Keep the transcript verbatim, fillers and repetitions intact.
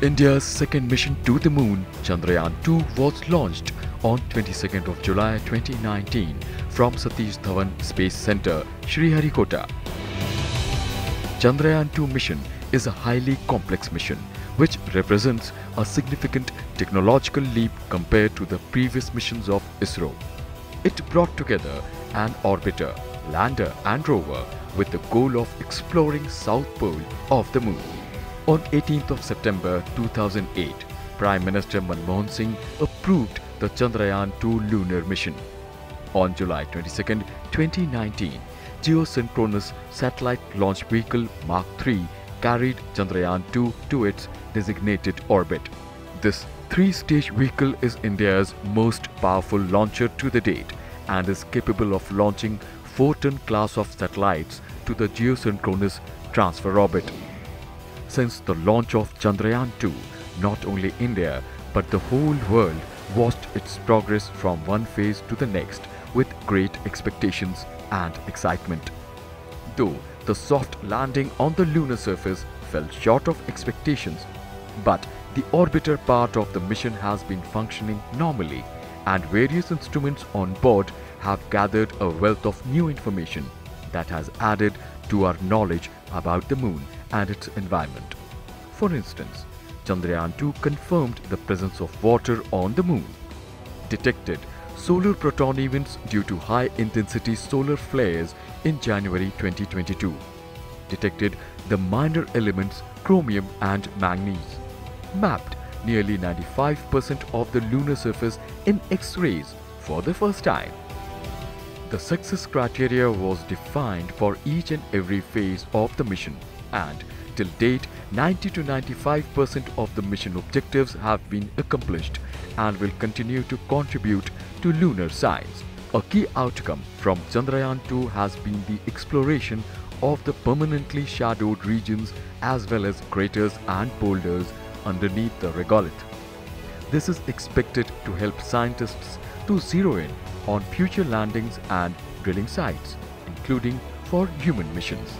India's second mission to the moon, Chandrayaan two, was launched on twenty-second of July twenty nineteen from Satish Dhawan Space Centre, Sriharikota. Chandrayaan two mission is a highly complex mission which represents a significant technological leap compared to the previous missions of ISRO. It brought together an orbiter, lander and rover with the goal of exploring South Pole of the moon. On eighteenth of September two thousand eight, Prime Minister Manmohan Singh approved the Chandrayaan two lunar mission. On July twenty-second, twenty nineteen, Geosynchronous Satellite Launch Vehicle Mark three carried Chandrayaan two to its designated orbit. This three-stage vehicle is India's most powerful launcher to the date and is capable of launching four-ton class of satellites to the geosynchronous transfer orbit. Since the launch of Chandrayaan two, not only India but the whole world watched its progress from one phase to the next with great expectations and excitement. Though the soft landing on the lunar surface fell short of expectations, but the orbiter part of the mission has been functioning normally and various instruments on board have gathered a wealth of new information that has added to our knowledge about the moon and its environment. For instance, Chandrayaan two confirmed the presence of water on the moon, detected solar proton events due to high-intensity solar flares in January twenty twenty-two, detected the minor elements chromium and manganese, mapped nearly ninety-five percent of the lunar surface in X-rays for the first time. The success criteria was defined for each and every phase of the mission, and till date, ninety to ninety-five percent of the mission objectives have been accomplished and will continue to contribute to lunar science. A key outcome from Chandrayaan two has been the exploration of the permanently shadowed regions as well as craters and boulders underneath the regolith. This is expected to help scientists to zero in on future landings and drilling sites, including for human missions.